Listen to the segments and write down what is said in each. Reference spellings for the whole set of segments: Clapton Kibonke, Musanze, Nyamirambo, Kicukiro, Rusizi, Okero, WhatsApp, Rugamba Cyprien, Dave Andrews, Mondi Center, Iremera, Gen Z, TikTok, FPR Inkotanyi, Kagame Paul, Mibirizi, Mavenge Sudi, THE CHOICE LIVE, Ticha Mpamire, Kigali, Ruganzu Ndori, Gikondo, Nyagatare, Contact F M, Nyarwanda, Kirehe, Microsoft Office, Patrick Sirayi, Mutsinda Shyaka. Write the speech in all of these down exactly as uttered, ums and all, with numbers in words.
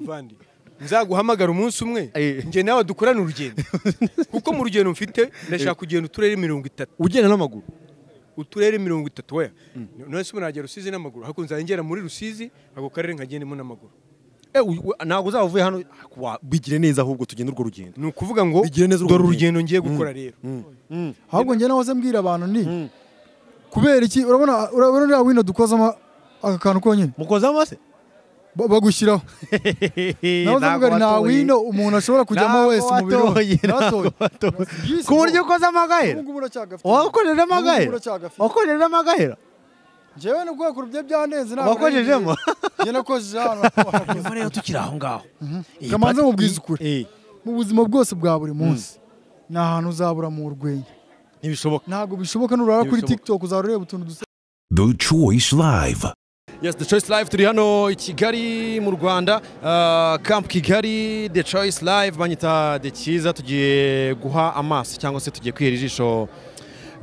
muvandi nzaguhamagara umunsi umwe nje nawe dukorana urugendo kuko mu rugendo mfite ndashaka kugenda uturere mirongo itatu ugenda n'amaguru uturere mirongo itatu we no se munajya Rusizi n'amaguru hakunza ngera muri Rusizi ako karere nkagenda mu n'amaguru eh nago uzavuye hano bigire neza ahubwo tugenda urwo rugendo nukuvuga ngo dore urugendo ngiye gukora rero ahubwo nje nawe zambwira abantu ni kubera iki urabona urabona wino dukozama akakantu konyine mukozama se bagushyiraho nawe na wino umuntu ashobora kujyamo wese mu biro kuburyo koza amagahera wakorera amagahera wakorera amagahera jewe n'ubwo kurubye byanenze nawe wakorejemo je nakoze hano muri yo tukiraho ngaho kamanze mu bwizukure mu buzima bwose bwa buri munsi na hano uzabura mu rwenya nibishoboka ntago bishoboka n'urara kuri TikTok uzarureba utuntu dusa The Choice Live. Yes, The Choice Live turi hano I Kigali mu Rwanda, uh, Camp Kigali, The Choice Live banyita de cyiza tugiye guha amaso cyangwa se tugiye kwihera ijisho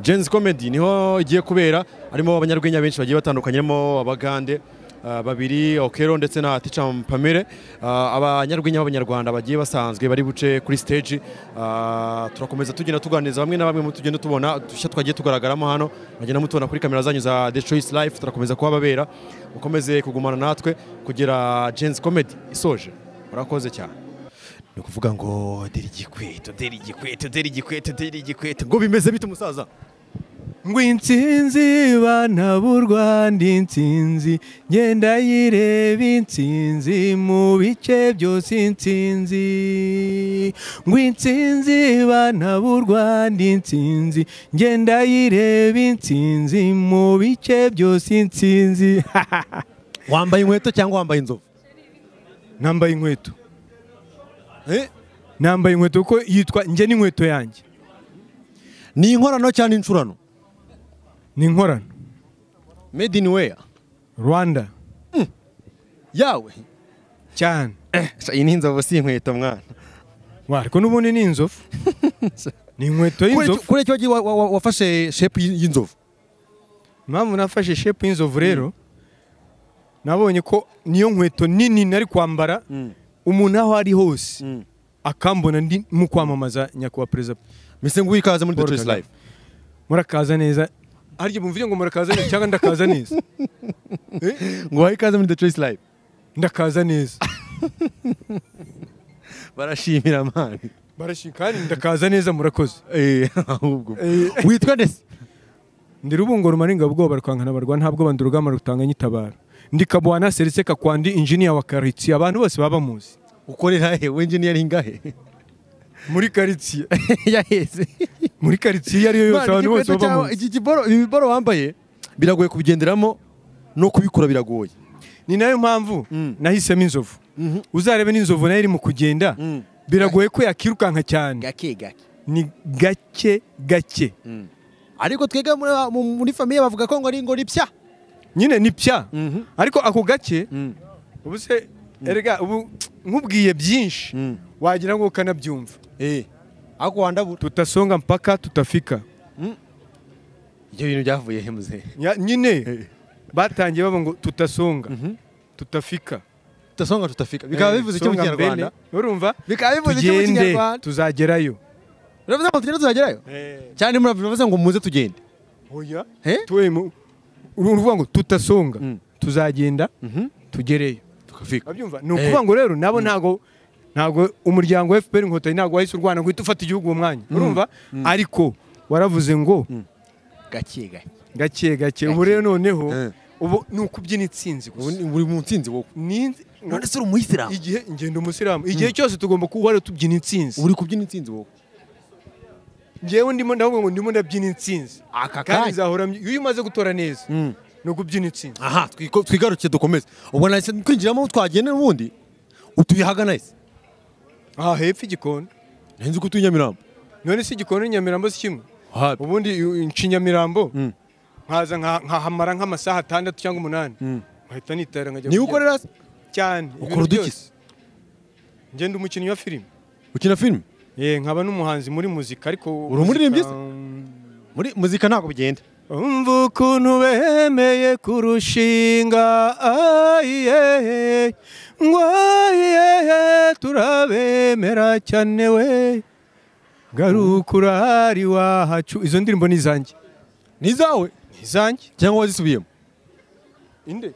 Jen's Comedy niho igiye kubera arimo abanyarwenya benshi bagiye batandukanyemo abagande uh, babiri Okero ndetse na Ticha Mpamire uh, abanyarwenya b'abanyarwanda bagiye basanzwe bari buce kuri stage uh, turakomeza tugenda tuganiza bamwe na bamwe mu tugenda tubona dushya twagiye tugaragaramo hano bagenda mutona kuri kamera zanyu za The Choice Live turakomeza kuhababera ukomeze kugumana natwe kugira Jen's Comedy isoje urakoze cyane Nukuvuga ngo deri gikweto deri gikweto deri gikweto deri gikweto ngo bimeze bite musaza Ngwintsinzi bana burwanda intsinzi ngenda yireba intsinzi mu bice byose intsinzi Ngwintsinzi bana burwanda intsinzi ngenda yireba intsinzi mu bice byose intsinzi Wambaye inkweto cyangwa wambaye inzovu Nambaye inkweto Eh nambaye inkweto uko yitwa nje ni inkweto yanjye Ni inkorano cyane incurano Ni inkorano Made in where Rwanda mm. Yawe cyane eh iyi ni inzovu si inkweto mwana Wariko nubundi ni inzovu Ni inkweto y'inzovu Kure cyo wafashe shape y'inzovu Mamu nafashe shape y'inzovu rero mm. Nabonye ko niyo nkweto nini nari kwambara mm. Umuntu aho ari hose mm. akambona ndi mu kwamamaza nyakwa president mise ngo ikaza muri The Choice Live murakaza neza arije bumvije ngo murakaza neza cyangwa ndakaza neza ngo wayikaza muri The Choice Live ndakaza neza barashimira mani barashikani ndakaza neza murakoze eh ahubwo witwa ndese ndi rubungoro maringa bwo barwankana barwa ntabwo bandurugama rutanga nyitabara Ndikabwana seriseka kwandi engineer wa quartier abantu bose baba muzi ukorera he engineering ngahe muri quartier yaheze muri quartier yari yo yose abantu bose baba muzi iki kiboro ibiboro wambaye biragoye kubigenderamo no kubikura biragoye ni nayo mpamvu nahisemo inzovu uzarebe n'inzovu nayo iri mu kugenda biragoye ko yakirukanka cyane gake gake ni gake gake ariko twega muri famille bavuga ko ngo ari ngo ripya Nyine ni pya ariko ako gake ubuse erega ubu nkubwiye byinshi wagira ngo kanabyumva eh ako wandabura tutasonga mpaka tutafika ibyo bintu byavuye he muze nyine batangiye babo ngo tutasonga tutafika tutasonga tutafika bikaba bivuze cyo mu Kinyarwanda urumva bikaba bivuze cyo mu Kinyarwanda tuzagerayo uravuze ngo tuzagerayo cyane muravuze ngo muze tugende oya twemu uruvuga ngo tutasonga tuzagenda tugereyo tukafika abyumva nukuvuga ngo rero nabo ntago ntago umuryango F P R Inkotanyi ntago wahise urwana ngo itufata igihugu mu mwanya urumva ariko waravuze ngo gake gake gake gake ubu rero noneho ubu nukubyina intsinzi gusa uri mu ntsinzi wowe none se uri umuyisilamu igihe ngenda umusiramu igihe cyose tugomba kuba tubyina intsinzi uri kubyina intsinzi wowe Njewe ndimo ndavuga ngo ndimo ndabyina intsinzi aka kandi zahora uyu maze gutora neza no kubyina intsinzi aha twigaruke dukomeze ubona ese kwinjiramo twagene n'ubundi utuyihagana ese aha hefi gikondo nzi ko tunyamirambo none se gikondo nyamirambo si kimwe ubundi inchinyamirambo nkaza nkahamara nk'amasaha atandatu cyangwa umunani mpahita nitera nkajya ni ukorera cyane ukora dukise nje ndi umukinnyi wa film ukina film Eh nkaba numuhanzi muri muzika ariko urumuririmbye muri muzika nako bigenda Umvuko nubemeye kurushinga aye ngwaye turabe mera cyane we garukura hari wahacu. Izo ndirimbo ni zanjye nizawe izanjye cyangwa wazisubiyemo inde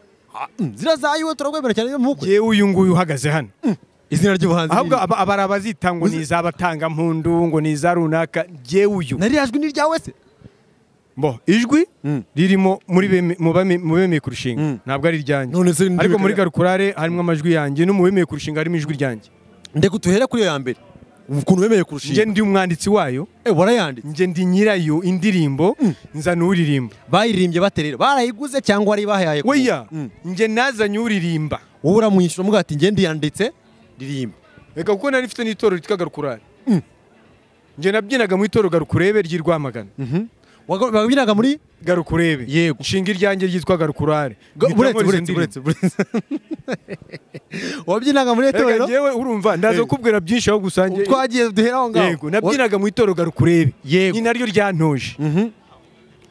zirazaye we turagwebera cyane muko je uyu nguyu uhagaze hano izina ry'ubuhanzi ahubwo abarabazitango nizabatanga mpundu ngo nizarunaka je uyu nari yajwi ni ryawe se bo ijwi ririmo muri mubemeye kurushinga ntabwo ari ryanjye ariko muri garukurare harimo amajwi yanjye n'umubemeye kurushinga harimo ijwi ryanjye ndeko tuhera kuri yo yambere ukuntu bemeye kurushinga nje ndi umwanditsi wayo eh warayanditse nje ndi nyirayo indirimbo nza nuririmba bayirimbye baterera barayiguze cyangwa ari bahaye weya nje nazanye uririmba wowe uramwishyura muga ati nje ndi yanditse ririmba reka kuko nari mfite n'itoro ritwagarukurare nje nabyinaga mu itoro garukurebe ryirwamagana wabinaga muri garukurebe yego nshinga iryanjye ryitwa garukurare buretse buretse buretse wabinaga muri itorero yewe urumva ndazo kubwira byinshi aho gusangiye twagiye duheraho ngaho yego nabinaga mu itorero garukurebe yego ni naryo ryantoje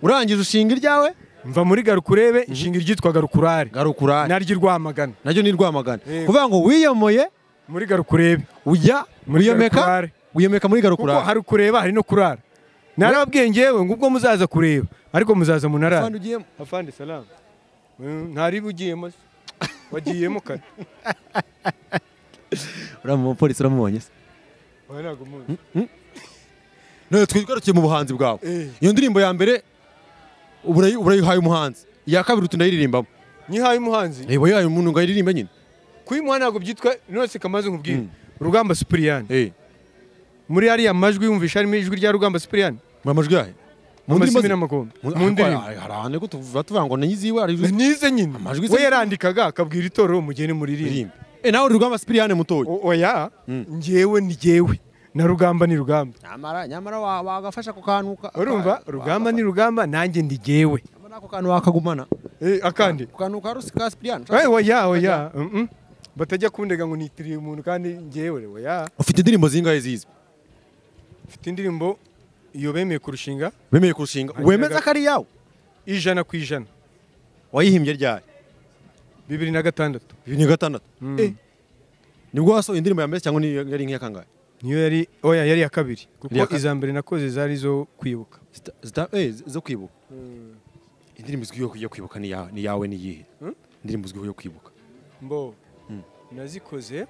urangije ushinga iryawe mva muri garukurebe nshinga ryitwa garukurare garukurare naryo rwamagana naryo ni rwamagana kuvuga ngo wiyomoye muri garukurebe ujya muri yomeka wiyomeka muri garukurare kuko hari kureba hari no kurara narababwiye ngewe ngubwo muzaza kureba ariko muzaza munara afande ugiye afande salam ntari bugiyemo wagiyemo kare uramu police uramubonye se bana gumunye no twirwarukiye mu buhanzi bwawe iyo ndirimbo ya mbere uburayi uburayi haye umuhanzi ya kabiri tunayiririmbamo ni haye umuhanzi ebo yayo umuntu ngayiririmba nyine kwimuha ntago byitwa nose kamaze nkubwire Rugamba Cyprien eh muri ari amajwi yumvisha ari ijwi rya Rugamba Cyprien amajwi yahe mu ndimi n'amakombe mu ndimi harane ko tuvuga tuvango nyiziwe ari nize nyine amajwi we yarandikaga akabwira itoro umugeni muri ririmbe eh nawe Rugamba Cyprien mutoye oya njewe ni jewe na Rugamba ni Rugamba nyamara nyamara wagafasha ko kanuka urumva Rugamba ni Rugamba nanjye ndi jewe nako kanu wakagumana eh akandi kanuka rusika Cyprien eh oya oya mhm batajya kundega ngo nitiriye umuntu kandi njewe oya ufite indirimbo zingaye zizi mfite indirimbo iyo bemeye kurushinga bemeye kurushinga wemeza kari yawe ijana ku ijana wayihimbye ryari bibiri na gatandatu bibiri na gatandatu eh nibwo wasohoye indirimbo ya mbere cyangwa ni yari nk'iya kangahe niyo yari oya yari ya kabiri kuko izambere nakoze zari zo kwibuka eh zo kwibuka indirimbo izwi yo kwibuka ni yawe ni yawe ni yihe indirimbo izwi yo kwibuka mbo nazikoze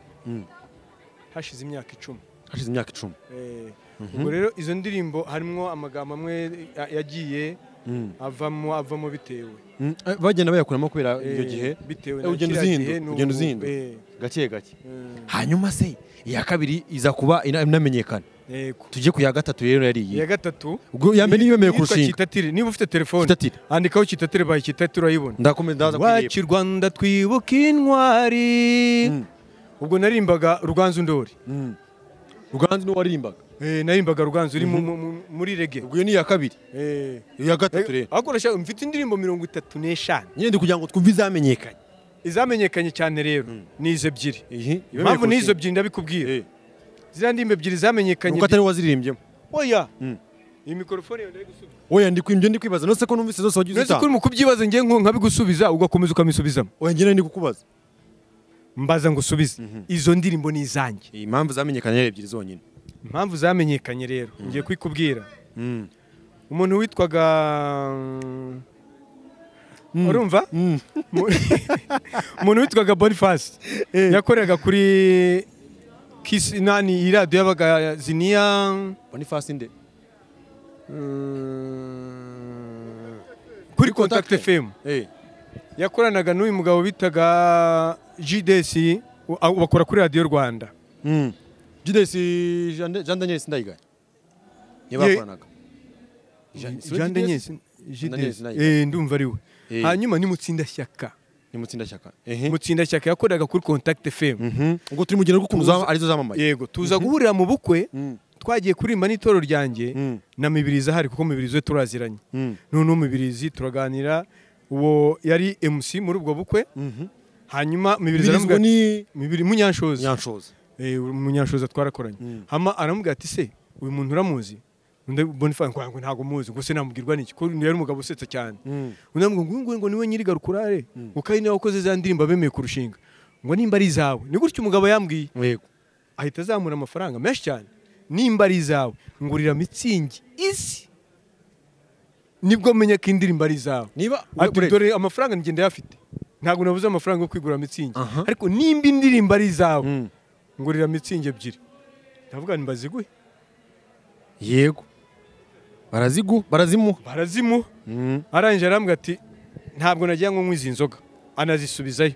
hashize imyaka icumi hashize imyaka icumi eh ubwo rero izo ndirimbo harimo amagambo amwe yagiye avamo avamo bitewe bagenda bayakuramo kubera iyo gihe bitewe ugenda uzinda gake gake hanyuma se iya kabiri iza kuba inamenyekana tujye ku ya gatatu rero yariye ya gatatu ubwo yambe niyo bemeye kurushinga kitatire niba ufite telefone andikaho kitatire bayi kitatire urayibona ndakomeza ndaza kuyireba wacu Rwanda twibuka intwari ubwo narimbaga Ruganzu Ndori Ruganzu no warimbaga eh narimbaga Ruganzu uri muri rege ubwo ni ya kabiri eh ya gatatu rero akoresha mfite indirimbo mirongo itatu n'eshanu nyende kugira ngo twumve izamenyekanye izamenyekanye cyane rero nize ebyiri mpamvu nizo ebyiri ndabikubwira zira ndimbe ebyiri zamenyekanye ukatari waziririmbyemo oya iyi mikrofone yo ndari gusubiza oya ndi kwimye ndi kwibaza nose ko numvise zose wagize uta nose ko mu kubyibaza ngiye nko nkabigusubiza ugakomeza ukamisubizamo oya ngiye ndi kukubaza mbaza ngo usubize izo ndirimbo ni izanjye impamvu zamenyekanye ebyiri zonyine impamvu zamenyekanye rero ngiye kwikubwira umuntu witwaga urumva umuntu witwaga Boniface yakoreraga kuri Kiss nani iradiyo yabaga Zinia Boniface inde kuri Contact F M yakoranaga n'uyu mugabo bitaga J D C bakora kuri Radio Rwanda Jidesi Jandanye Sindayiga yabakoranaga Jandanye Jidesi eh ndumva ari we hanyuma ni Mutsinda Shyaka ni Mutsinda Shyaka eh Mutsinda Shyaka yakoraga kuri Contact F M ngo turi mugenda ko kunuza arizo zamamaye yego tuza guhurira mu bukwe twagiye kurimba n'itoro ryanjye na Mibirizi hari kuko Mibirizi turaziranye none Mibirizi turaganira uwo yari M C muri ubwo bukwe hanyuma Mibirizi aramubwira ni Mibiri munyanshoza nyanshoza eh umunyashoza twarakoranye hama aramubwira ati se uyu muntu uramuzi nde Boniface ngo ntago muzi ngo se namubwirwa n'iki ko yari umugabo usetse cyane unamubwira ngo niwe nyiri garukurare ngo kayine wakoze za ndirimba bemeye kurushinga ngo nimba ari zawe ni gutyo umugabo yambwiye yego ahita azamura amafaranga menshi cyane nimbari zawe ngurira mitsingi isi nibwo menya ko indirimbo ari zawe niba dore amafaranga ngende yafite ntago nabuze amafaranga yo kwigura mitsingi ariko nimba indirimbo ari zawe ngurira mitsingi ebyiri ndavuga nibaziguhe yego barazigu barazimu barazimu aranje arambwa ati ntabwo nagiye ngo nkwiza inzoga anazisubizayo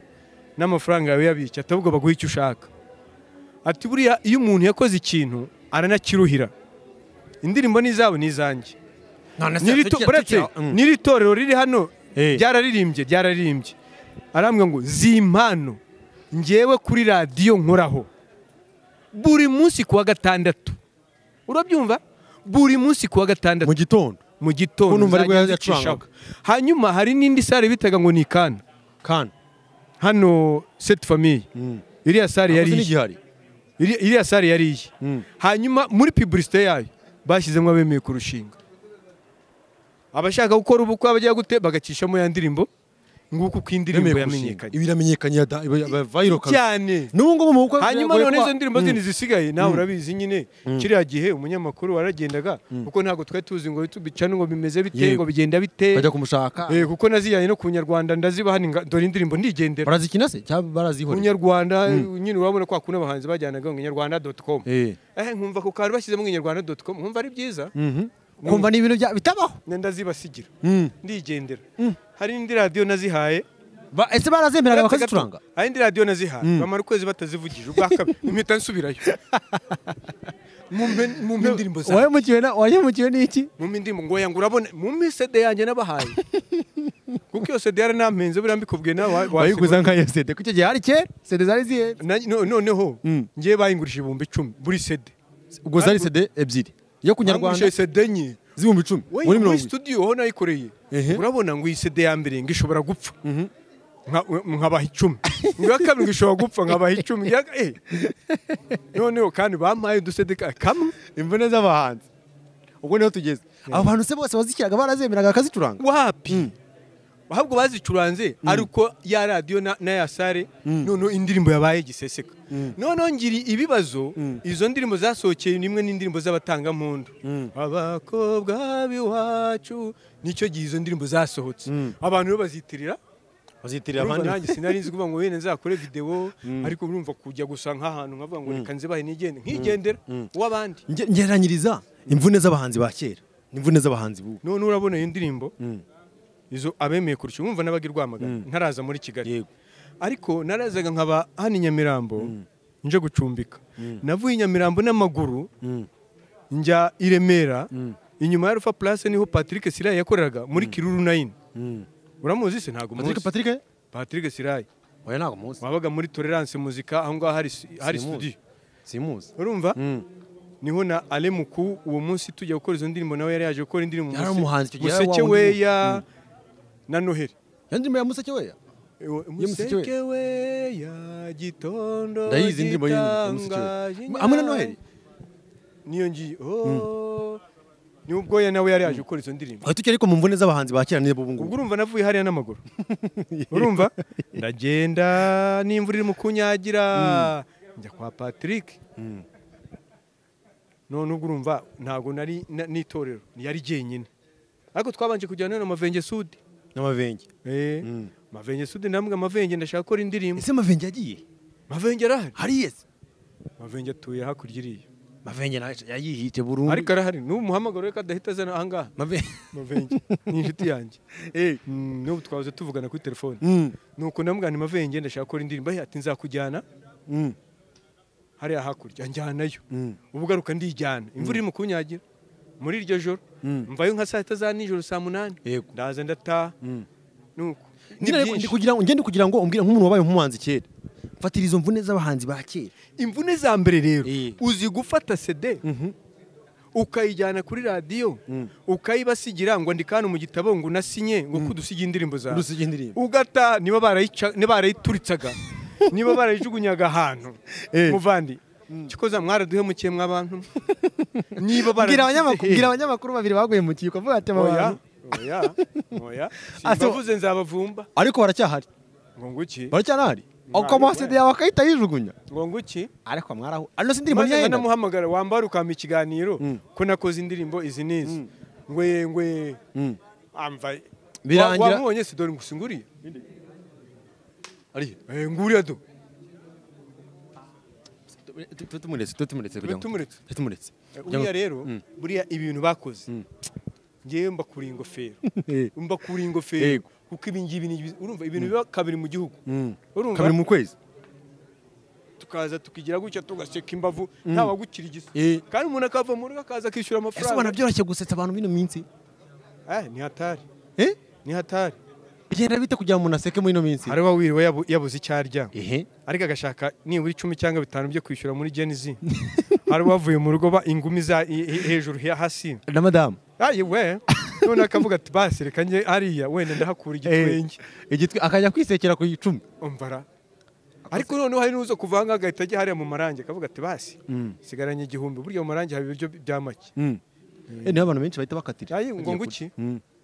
n'amafaranga yawe yabicye atabwo baguha icyo ushaka ati buriya iyo umuntu yakoze ikintu aranakiruhira indirimbo nizabo nizanjye niri torero riri hano byararirimbye byararirimbye arambwa ngo zimpano ngewe kuri radio nkoraho buri munsi kuwa gatandatu urabyumva buri munsi kuwa gatandatu mu gitondo mu gitondo hanyuma hari n'indi sare bitaga ngo ni kana kana hano cette famille iriya sare yari iriya sare yari hanyuma muri publicité yayo bashyizemo abemeye kurushinga abashaka gukora ubukwe abajya gute bagakishamo ya ndirimbo nguko kwindirimbo yamenyekanye ibiramenyekanye viral cyane nubwo mu bukwe hanyuma none izo ndirimbo zindi zisigaye nawe urabizi nyine kiriya gihe umunyamakuru waragendaga kuko ntago twe tuzi ngo bitubicane ngo bimeze biteye ngo bigenda biteye bajya kumushaka eh kuko naziyanye no kunyarwanda ndaziba hani dore indirimbo ndigendera barazikina se cyangwa barazihora kunyarwanda nyine urabona kwa kuna bahanze bajyanaga ngo nyarwanda dot com eh nkumva ko kare bashyizemo ngo nyarwanda dot com nkumva ari byiza kumva nibintu bya bitabaho ndazibasigira ndigendera hari indi radio nazihaye ba ese barazemeraga bakazituranga hari indi radio nazihaye bamara ukwezi batazivugije ubwa kabiri impita nsubirayo mumbe mumbe ndirimbo za wayemukiwe na wayemukiwe n'iki mumbe ndimbo ngo yangura abone mumbe C D yanjye nabahaye kuko iyo C D yari nampenze birambikubwiye na wayiguza nka C D kuko gihe hari kera C D zari ziye noneho ngiye bayingurisha ibumbi icumi buri C D ubwo zari C D ebyiri yo kunyarwanda C D enye zibumbi icumi muri mirongo studio ho nayikoreye urabona ngo iyi C D ya mbere ngishobora gupfa nkabaha icumi ngo akabiri ngishobora gupfa nkabaha icumi eh noneho kandi bampaye udusede kamwe imvune z'abahanzi ubwo niho tugeze abantu se bose bazikiraga barazemeraga bakazicuranga wapi ahubwo bazicuranze ariko ya radio na ya sare noneho indirimbo yabaye giseseka noneho ngiri ibibazo izo ndirimbo zasohokeye nimwe n'indirimbo z'abatanga mpundu abakobwa biwacu nicyo gihe izo ndirimbo zasohotse abantu bazitirira bazitirira abandi nanjye sinarinzi kuvuga ngo bene nzakore video ariko urumva kujya gusa nk'ahantu nkavuga ngo reka nzibahe n'igende nk'igendera w'abandi ngeranyiriza imvune z'abahanzi ba kera imvune z'abahanzi bubu none urabona iyo ndirimbo izo abemeye kurusha umva n'abagirwamagana ntaraza muri Kigali ariko narazaga nkaba hani Nyamirambo nje gucumbika navuye Nyamirambo n'amaguru njya Iremera inyuma ya Rufa Place niho Patrick Sirayi yakoreraga muri Kiruru nine uramuzi se ntago muzi Patrick Patrick Sirayi oya ntago muzi wabaga muri Tolerance muzika aho ngaho hari hari studio simuzi urumva niho na Alemuku uwo munsi tujya gukora izo ndirimbo nawe yari yaje gukora indirimbo museke weya na Noheli yandirimbo ya Museke weya Museke weya gitondo ndayizi indirimbo ya Museke amwe na Noheli niyo ngiye oh nubwo ya nawe yari yaje gukora izo ndirimbo atuke ariko mu mvune z'abahanzi bakira nibo bungu ubwo urumva navuye hariya n'amaguru urumva ndagenda n'imvura iri mu kunyagira njya kwa Patrick none ubwo urumva ntago nari n'itorero yari jyenyine ariko twabanje kujyana na Mavenge Sudi n'amavenge eh Mavenge Sudi namwe Mavenge ndashaka gukora indirimbo ese Mavenge yagiye Mavenge arahari hari yese Mavenge atuye hakuryiriye Mavenge nawe yayihite burundu ariko arahari n'umuhamagaro reka adahita zana ahangaha Mavenge ni inshuti yanjye eh n'ubu twabuze tuvugana kuri telefone nuko namugana Mavenge ndashaka gukora indirimbo ati nzakujyana hariya hakurya njyanayo ubugaruka ndijyana imvura iri mu kunyagira muri iryo joro mvayo nka saa sita za nijoro saa munani ndaza ndataha nuko ngende kugira ngo umbwire nk'umuntu wabaye nk'umuhanzi kera mfatira izo mvune z'abahanzi ba kera imvune za mbere rero uzi gufata C D ukayijyana kuri radiyo ukayibasigira ngo andikane mu gitabo ngo unasinye ngo kudusige indirimbo zawe ugataha niba barayituritsaga niba barayijugunyaga ahantu muvandi kikoza mwaraduhemukiye mw'abantu niba bwira abanyamakuru babiri baguhemukiye ukavuga ati oya oya oya simbavuze nzabavumba ariko baracyahari ngo nguki baracyahari Okomo asidia wakaita yiru gunya. Gonguchi. Ariko mwaraho. Ano sindirimo nyaye. Mana muhamagara wambaruka mu kiganiro ko nakoze indirimbo izinizi. Ngwe ngwe amva birangira. Wabonye sidori ngusinguriye. Ari eh nguriya do. Tutumuretse tutumuretse kugira. Tutumuretse. Tutumuretse. Uya rero buriya ibintu bakoze. Ngiye mba kuri ingofero. Mba kuri ingofero. Kuko ibingibi urumva ibintu biba kabiri mu gihugu urumva kabiri mu kwezi tukaza tukigira gucya tugaseka imbavu ntawagukira igisa kandi umuntu akava muri akaza kwishyura amafaranga ese banabyoroshye gusetsa abantu bino minsi eh ni hatari eh ni hatari igenda bita kugira umuntu aseke muri ino minsi ari wawiriwe yabuze icyarya ehe ariko agashaka niburi icumi cyangwa bitanu byo kwishyura muri genzi ari wavuye mu rugo ba ingumi za hejuru hasi na madame ayi we none akavuga ati basi reka nje ariya wenda ndahakura igitwenge igitwe akajya kwisekera ku icumi umvara ariko noneho hari nuzo kuvanga agahita ajya hariya mu marange akavuga ati basi sigaranye igihumbi buryo mu marange hari ibiryo byamaki eh niho abantu benshi bahita bakatira ayi ngo nguki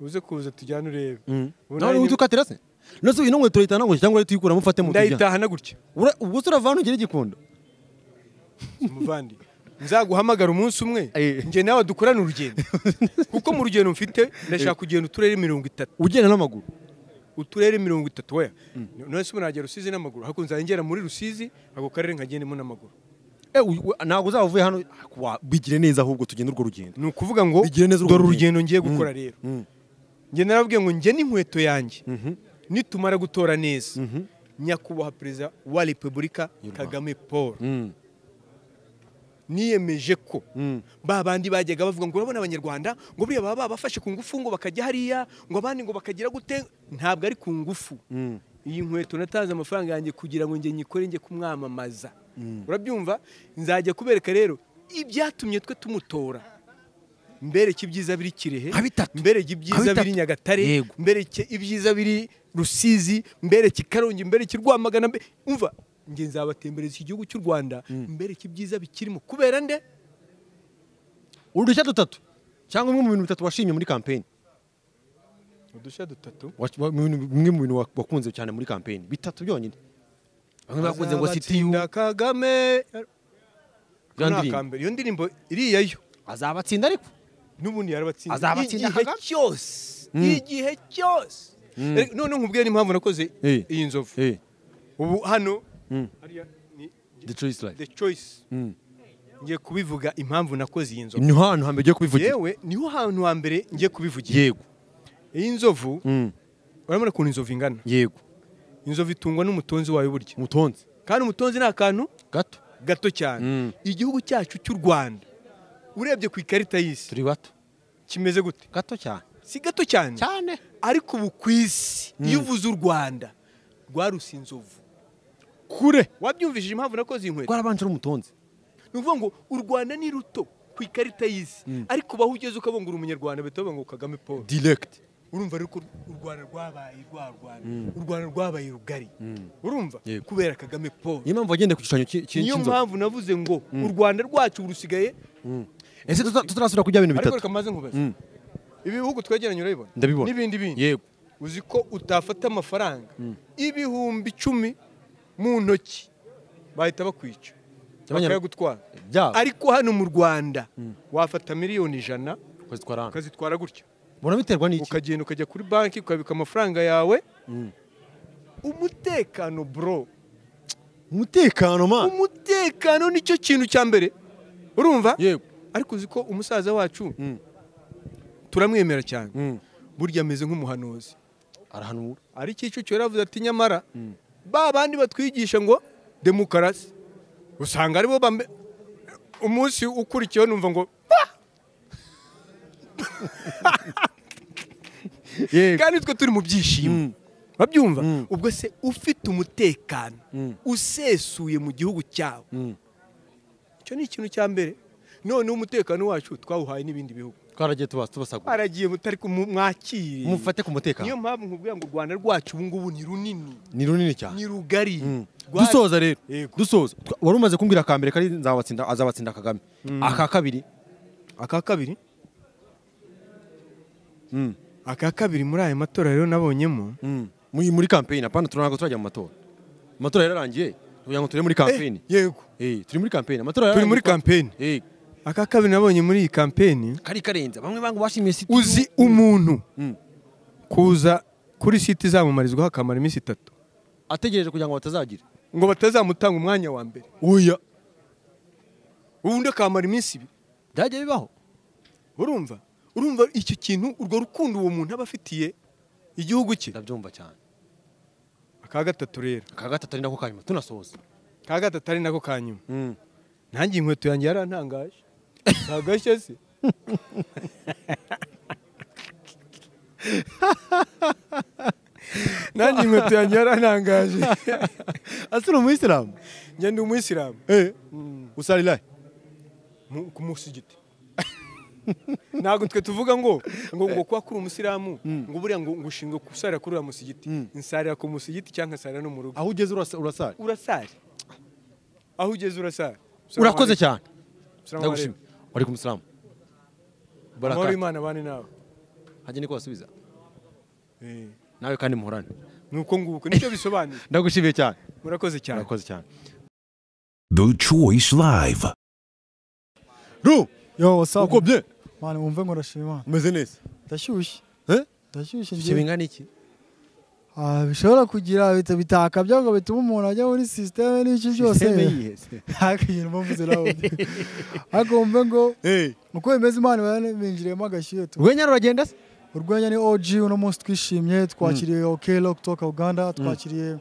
uze kuza tujyana urebe none utukatira se nozo ino ngo turita nango cyangwa tuyikura mufate mu tujya ndahita hana gutya ubwo suravantu ngire igikondo muvandi nzaguhamagara umunsi umwe nje nawe dukorana urugendo kuko mu rugendo mfite ndashaka kugenda uturere mirongo itatu ugenda n'amaguru uturere mirongo itatu we none se munagera Rusizi n'amaguru hako nzangera muri Rusizi ako karere nkagendemo n'amaguru eh nago uzavuye hano bigire neza ahubwo tugenda urwo rugendo ni ukuvuga ngo dore urugendo ngiye gukora rero nje narabwiye ngo nje n'inkweto yanjye nitumara gutora neza nyakubahwa Perezida wa Repubulika Kagame Paul niyemeje ko babandi bajyaga bavuga ngo urabona abanyarwanda ngo buriya baba bafashe ku ngufu ngo bakajya hariya ngo abandi ngo bakagira gute ntabwo ari ku ngufu iyi nkweto nataza amafaranga yanjye kugira ngo nge nyikore nge kumwamamaza urabyumva nzajya kubereka rero ibyatumye twe tumutora mbere kibyiza biri Kirehe mbere kibyiza biri Nyagatare mbere ibyiza biri Rusizi mbere kikarongi mbere kirwamagana mbere umva nge nzabatembereza iki gihugu cy'u Rwanda mbere kibyiza bikirimo kubera nde udushya dutatu cyangwa umwe mu bintu bitatu washimye muri campaign udushya dutatu umwe mu bintu wakunze cyane muri campaign bitatu byonyine bamwe bakunze ngo sitiyu Kagame yo ndirimbo iriya yo azabatsinda ariko n'ubundi yarabatsinda azabatsinda Kagame cyose igihe cyose none nkubwiye n'impamvu nakoze iyi nzovu ubu hano The Choice Live. The Choice. Ngiye kubivuga impamvu nakoze iyi nzovu. Niho hantu hambere ngiye kubivugira. Yewe niho hantu hambere ngiye kubivugira. Yego. Iyi nzovu urabona ukuntu inzovu ingana. Yego. Inzovu itungwa n'umutonzi wayo burya. Umutonzi. Kandi umutonzi ni akantu gato gato cyane. Igihugu cyacu cy'u Rwanda urebye ku ikarita y'isi turi bato kimeze gute? Gato cyane. Si gato cyane. Cyane. Ariko ubu ku isi iyo uvuze u Rwanda rwaruse inzovu. Kure wabyumvishije impamvu nakoze inkweto rwarabanje rumutonze nuvuga ngo u Rwanda ni ruto ku ikarita y'isi ariko bahugeze ukabongura umunyarwanda betavuga ngo Kagame Paul direct urumva ariko u Rwanda rwabaye rwa Rwanda u Rwanda rwabaye rugari urumva kubera Kagame Paul niyo mpamvu agende kucishanya cy'inzo niyo mpamvu navuze ngo u Rwanda rwacu urusigaye ese tutarasura kujya ibintu bitatu ariko kamaze nkubaza ibihugu twegeranye urabibona n'ibindi bindi yego uziko utafata amafaranga ibihumbi icumi mu ntoki bahita bakwica bakaya gutwara ariko hano mu Rwanda wafata miliyoni ijana ukazitwara gutya bona biterwa n'iki ukagenda ukajya kuri banki ukabika amafaranga yawe umutekano bro umutekano ma umutekano nicyo kintu cya mbere urumva yego ariko uziko umusaza wacu turamwemera cyane burya ameze nk'umuhanuzi arahanura ari Kicukiro yaravuze ati nyamara babandi batwigisha ngo demokarasi usanga aribo bambe umunsi ukurikiyeho numva ngo kandi twe turi mu byishimo babyumva ubwo se ufite umutekano usesuye mu gihugu cyawe icyo ni ikintu cya mbere none umutekano wacu twawuhaye n'ibindi bihugu twaragiye tubasagura aragiye mutari kumwakira mufate ku mutekano niyo mpamvu nkubwiye ngo Rwanda rwacu ubu ngubu ni runini ni runini cyane ni rugari dusoza rero dusoza wari umaze kumbwira akambere kari nzabatsinda azabatsinda Kagame aka kabiri aka kabiri mm aka kabiri muri aya matora rero nabonyemo muri muri campaign apana turanako turajya mu matora Amatora yararangiye ubyango turi muri campaign. Yego. Eh turi muri campaign. Amatora turi muri campaign. Eh aka kabiri nabonye muri iyi campaign kari karenza bamwe bangu bashimiye site. Uzi umuntu kuza kuri site zamumarizwa hakamara iminsi itatu. Ategereje kugira ngo batazagira. Ngo batazamutanga umwanya wa mbere. Oya. Ubundi akamara iminsi ibiri. Byaje bibaho. Urumva? Urumva icyo kintu urwo rukundo uwo muntu abafitiye igihugu cye. Ndabyumva cyane. Akagatatu rero. Akagatatu ari nako kanyuma tunasohoza. Akagatatu ari nako kanyuma. Mm. Nanjye inkweto yanjye yarantangaje. Ntagashe se. Nanjye inkweto yanjye yarantangaje. Asura mu Islam. Njye ndi mu Islam. Eh. Usalila. Mu kumusijiti. Nago twe tuvuga ngo ngo ngo kwa kuri umusiramu ngo buriya ngo ngushinga kusara kuri umusigiti insarira ku musigiti cyangwa sarira no murugo aho ugeze urasara urasara aho ugeze urasara urakoze cyane ndagushimira wa alaikum salaam baraka muri imana bane nawe haje niko basubiza eh nawe kandi muhorane nuko nguko nicyo bisobanuye ndagushimira cyane murakoze cyane murakoze cyane The Choice Live Ru yo whatsapp uko bye Mwana umve ngo rashima. Umeze neza. Ndashyushye. Eh? Ndashyushye. Kibingana iki? Ah bishobora kugira bita bitaka byango bituma umuntu ajya muri system n'iki byose. Hakiye mvuze nawo. Agombe ngo eh uko bemeze Imana baninjiremo agashyuye tu. Urwenya ruragenda se? Urwenya ni O G uno munsi twishimye twakiriye OK Lock Talk Uganda twakiriye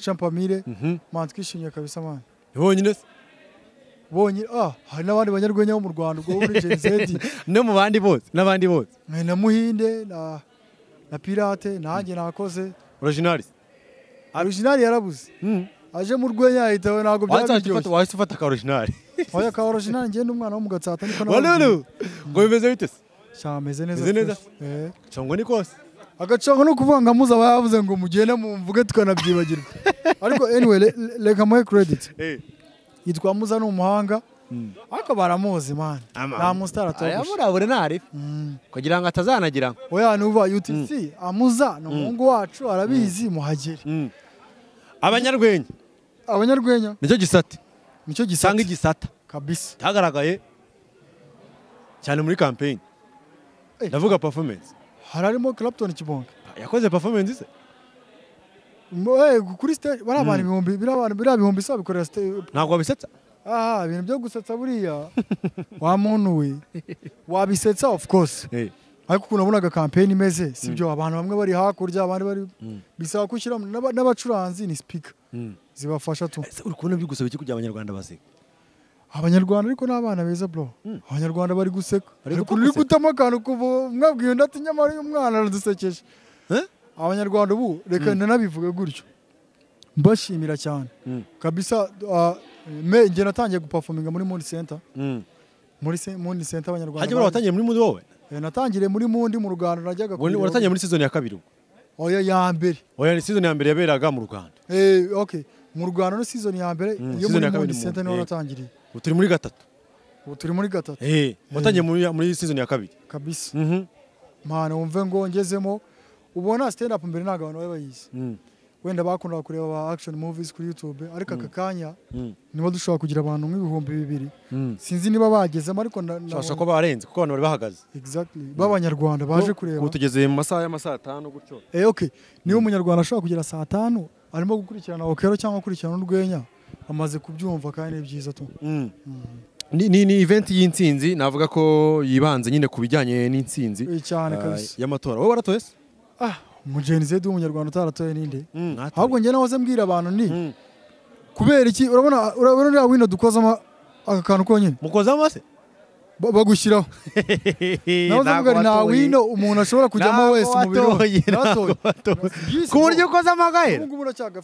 Champamire. Man twishimye kabisa man. Yonyine se? Bonye ah hari nabandi banyarwenya bo mu Rwanda ubwo muri Genezedi no mu bandi bose nabandi bose na muhinde na na pirate nanjye nakoze original original yarabuze aje mu rwenya ahita we nago byabyo wahise ufata ka original oya ka original ngiye n'umwana wo mu gatsata niko na wano ngo bimeze bitese cyameze neza neza eh cyangwa ni kose agacango no kuvanga muza bavuze ngo mugende mu mvuge tukanabyibagirwa ariko anyway reka muhe credit eh Yitwa Muza n'umuhanga ariko baramuzi man na mustara to yaburabure nari kugira ngo atazanagira oya nuva U T C amuza no mungu wacu arabizi muhagere abanyarwenya abanyarwenya nicyo gisate nicyo gisanga igisata kabisa tagaragaye cyane muri campaign ndavuga performance hararimo Clapton Kibonke yakoze performance ise Moye kuri stage barabana ibihumbi birabana birabihumbi sabikorera stage ntabwo wabisetsa ah ibintu byo gusetsa buriya wa muntu we wabisetsa of course ariko kuno bunaga campaign imeze sibyo abantu bamwe bari hakurya abandi bari bisaba kushyira n'abacuranzi ni speaker zibafasha tu uri kubona byo gusaba iki kujya abanyarwanda baseka abanyarwanda ariko n'abana beza bro abanyarwanda bari guseka ariko uri gutamakana kuva mwabwiye ndatinyamara y'umwana aradusekeje eh Abanyarwanda ubu reka nanabivuga gutyo mbashimira cyane kabisa me nge natangiye guperforminga muri Mondi Center muri Mondi Center abanyarwanda haje batangiye muri Mondi wowe natangire muri Mondi mu Ruganda najyaga kuri waratangiye muri season ya kabiri oya ya mbere oya ni season ya mbere yaberaga mu Ruganda eh okay mu Ruganda no season ya mbere yo muri Mondi Center ni waratangiriye uturi muri gatatu uturi muri gatatu eh watangiye muri muri season ya kabiri kabisa mhm mana umve ngo ngezemo ubona stand up mbere nagabantu bayizi wenda bakunda kureba action movies kuri YouTube ariko akakanya niba dushobora kugira abantu nk'ibihumbi bibiri sinzi niba bagezemo ariko ndashaka ko barenze kuko abantu bari bahagaze exactly babanyarwanda baje kureba kutugeze mu masaha y'amasaha atanu gutyo eh okay niba umunyarwanda ashobora kugira saa tanu arimo gukurikirana okero cyangwa gukurikirana urwenya amaze kubyumva kandi byiza tu ni ni event y'intsinzi navuga ko yibanze nyine kubijyanye n'intsinzi cyane kabisa y'amatora wowe waratoyese Ah, mugenzi w'umunyarwanda utaratoye ninde? Ahubwo nge nahoze mbwira abantu ni kubera iki urabona urabona wino dukozama akakantu konyine. Mukozama se? Bagushyiraho. Nahoze mbwira na wino umuntu ashobora kujyamo wese mu biro. Ku buryo ukozama agahera.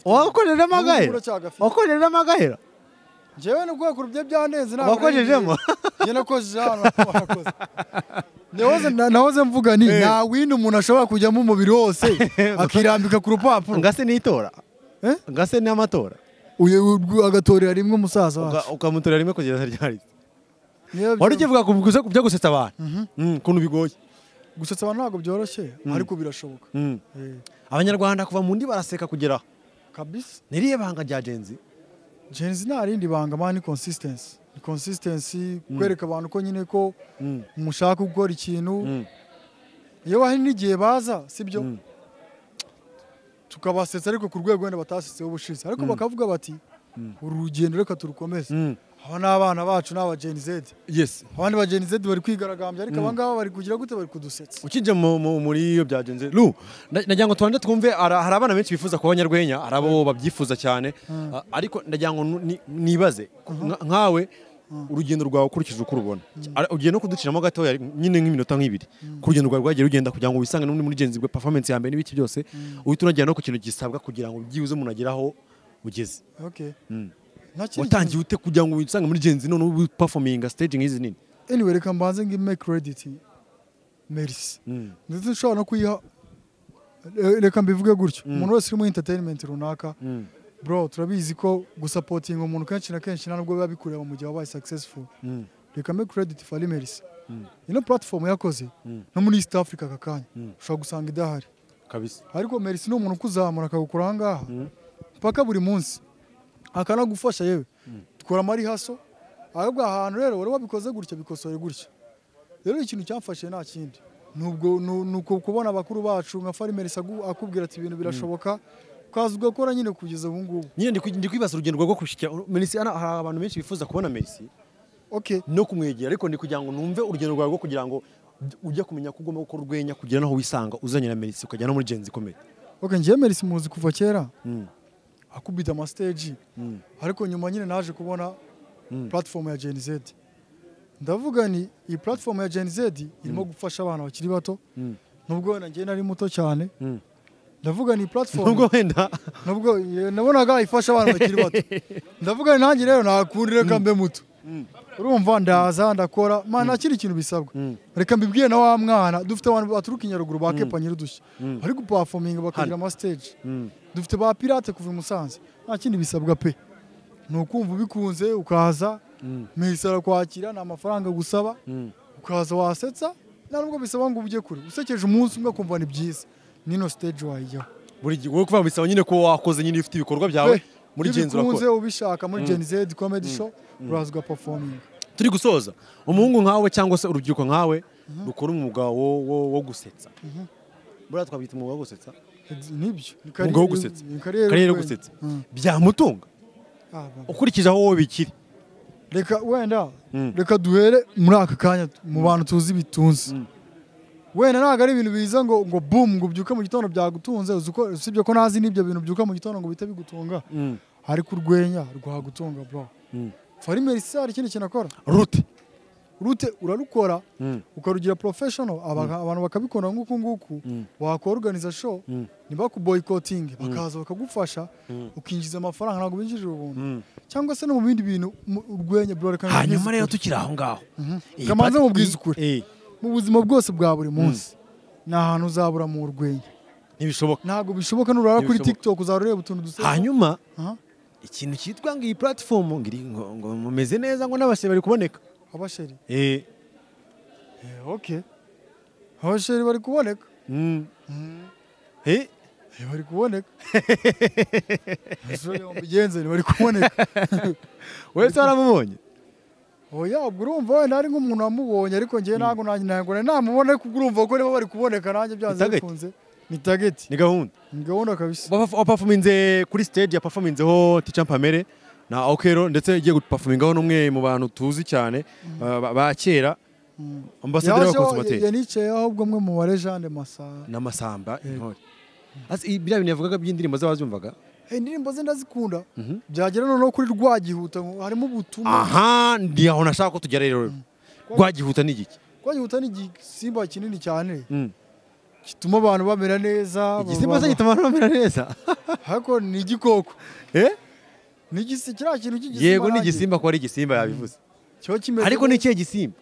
Wakorera amagahera. Wakorera amagahera. Ngewe n'ubwoko bye byandenze ntabwo. Wakorejemo. Nge nakoze hano wakoze. Nahoze nahoze mvuga ni na wino umuntu ashobora kujya mu mubiri wose akirambika ku rupapuro ngase nitora eh ngase ni amatora uye agatorera rimwe umusaza wacu ukamutorera rimwe kugeza ryari wari ukivuga ku gusa kubya gusetsa abantu kuntu bigoye gusetsa abantu ntabwo byoroshye ariko birashoboka abanyarwanda kuva mu ndi baraseka kugera Kabisa. Niriye banga rya Gen Z? Gen Z narindi banga mani consistency. Consistency kwereka abantu ko nyine ko mushaka gukora ikintu. Iyo wahi nigiye baza sibyo. Tukabasetsa ariko ku rwego wenda batasetseho ubushize. Ariko bakavuga bati urugendo reka turukomeze. Aba n'abana bacu n'aba Gen Z. Yes. Abandi ba Gen Z bari kwigaragambya ariko abangaba bari kugira gute bari kudusetsa. Ukije muri iyo bya Gen Z. Lu, ndagira ngo twande twumve hari abana benshi bifuza kuba abanyarwenya, arabo babyifuza cyane. Ariko ndagira ngo nibaze nkawe urugendo rwawe kurikije uko rubona. Ugiye no kuduciramo gato nyine nk'iminota nk'ibiri. Kurugendo rwawe rwagiye rugenda kugira ngo wisange n'umwe muri Gen Z performance ya mbere n'ibiki byose, uhita unajyana no ku kintu gisabwa kugira ngo byibuze munageraho ugeze. Okay. Watangiye ute kugira ngo wisange muri Gen Z none ubu performing staging izi nini? Anyway, reka mbanze ngime credit Mercy. Ndetse nshobora no kuyiha, reka mbivuge gutyo. Umuntu wese uri mu entertainment runaka, bro, turabizi ko gusupportinga umuntu kenshi na kenshi ntabwo biba bikureba mu gihe wabaye successful. Reka me credit for Mercy. Ino platform yakoze no muri East Africa kakanya. Ushobora gusanga idahari. Kabisa. Ariko Mercy no umuntu ukuzamura akagukura ngaha. Paka buri munsi. Akana gufasha yewe dukora mari haso ahubwo ahantu rero wari wabikoze gutya bikosore gutya rero ikintu cyamfashe nta kindi nubwo nuko kubona abakuru bacu nka Farmerisa akubwira ati ibintu birashoboka kwazwe gukora nyine kugeza ubu ngubu nyine ndi kwibasa urugendo rwo kushikya Mercy ana abantu benshi bifuza kubona Mercy okay no kumwegera ariko ndi kugira ngo numve urugendo rwawe rwo kugira ngo ujye kumenya kugoma gukora urwenya kugira naho wisanga uzanye na Mercy ukajya no muri Gen Z komedi okay ngiye Mercy muzi kuva kera akubita ama stage ariko nyuma nyine naje kubona platform ya Gen Z ndavuga ni iyi platform ya Gen Z irimo gufasha abana bakiri bato nubwo wenda ngiye nari muto cyane ndavuga ni platform nubwo wenda nubwo nabonaga ifasha abana bakiri bato ndavuga nanjye rero nakundire kambe muto urumva ndaza ndakora mana akiri ikintu bisabwa reka mbibwiye na wa mwana dufite abantu baturuka Inyaruguru bakepanyira dushya bari guperforminga bakagira ama stage dufite ba pirate kuva Musanze nta kindi bisabwa pe nukumva bikunze ukaza Mercy kwakira na amafaranga gusaba ukaza wasetsa nubwo bisaba ngo ubye kure usekeje umunsi umwe kumva ni byiza nino stage wajya buri gihe kuva bisaba nyine ko wakoze nyine ufite ibikorwa byawe muri Gen Z urakora ukunze ubishaka muri Gen Z comedy show urazwa performing turi gusoza umuhungu nkawe cyangwa se urubyiruko nkawe rukora umwuga wo gusetsa bura twabita umwuga wo gusetsa nibyo umwuga wo gusetsa karere gusetsa byamutunga ukurikije aho bikiri reka wenda reka duhere muri aka kanya mu bantu tuzi bitunze wenda ntago ari ibintu biza ngo ngo boom ngo byuka mu gitondo byagutunze usibye ko nazi nibyo bintu byuka mu gitondo ngo bita bigutunga ariko urwenya rwagutunga bro Farmerisa ari kintu kinakora rute rute urarukora ukarugira professional abantu bakabikora nguko nguko wakorganiza show niba ku boycotting bakaza bakagufasha ukinjiza amafaranga ntago binjije ubuntu cyangwa se no mu bindi bintu urwenya bro reka hanyuma rero tukira aho ngaho kamanze mu bwizukure mu buzima bwose bwa buri munsi na hantu uzabura mu urwenya nibishoboka ntago bishoboka n'urara kuri TikTok uzarureba utuntu duse hanyuma ikintu cyitwa ngo iyi platform ngiri ngo mumeze neza ngo nabashye bari kuboneka abasheri eh okay abasheri bari kuboneka mm eh bari kuboneka asore umbigenze bari kuboneka we tsaramubonye oya urumva nari nk'umuntu amubonye ariko ngiye nago nanyangora namubone kugurumva ko niba bari kuboneka nanjye byanze bikunze ni target ni gahunda ni gahunda kabisa baba performinze kuri stage ya performinze ho Ticha Mpamere na Okero ndetse igiye guperformingaho n'umwe mu bantu tuzi cyane bakera ambassador wa Consumateur ya nice ahubwo mwe mu barejande Masamba na Masamba intore asi bya bintu yavugaga by'indirimbo z'ababyumvaga eh indirimbo ze ndazikunda byagera no kuri Rwagihuta harimo ubutumwa aha ndi aho nashaka ko tujya rero Rwagihuta ni giki Rwagihuta ni gisimba kinini cyane kituma abantu bamera neza igisimba se kituma abantu bamera neza hako ni igikoko eh ni gisi kira kintu cy'igisimba yego ni igisimba ko ari igisimba yabivuze cyo kimeze ariko ni cyo igisimba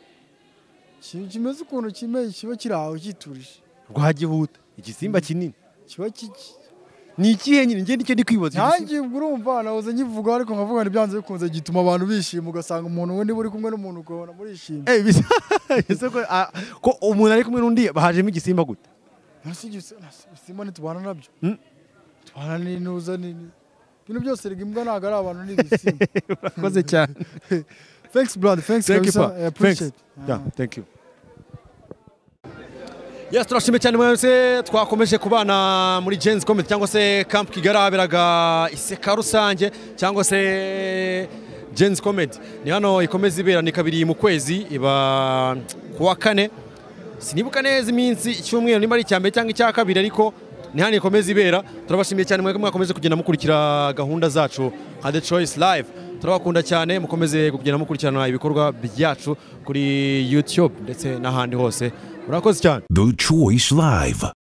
kimeze ukuntu kimeye kiba kiraho kiturije Rwagihuta igisimba kinini kiba kiki ni ikihe nyine ngiye ndike ndikwibaza nanjye urumva nahoze nyivuga ariko nkavuga ni byanze bikunze gituma abantu bishima ugasanga umuntu we ndi buri kumwe n'umuntu ukabona murishima eh bisa ko umuntu ari kumwe n'undi bahajemo igisimba gute Nasi juu sana, simani tuwana na bjo, tuwana ni nuzani, Bino byose rega imbwa naga ari abantu n'ibisimba. Urakoze cyane. Thanks brother, thanks for I appreciate. Yeah, thank you. Yes, turashimye cyane mwese twakomeje kubana muri Gens Comedy cyangwa se Camp Kigara beraga iseka rusange cyangwa se Gens Comedy. Ni hano ikomeza ibera ni kabiri mu kwezi iba kuwa kane. Sinibuka neza iminsi icyumweru nimba ari cyambe cyangwa icya kabiri ariko ni hano ikomeza ibera. Turabashimiye cyane mwese mwakomeze kugenda mukurikira gahunda zacu nka The Choice Live. Turabakunda cyane mukomeze kugenda mukurikirana ibikorwa byacu kuri YouTube ndetse n'ahandi hose. Murakoze cyane. The Choice Live.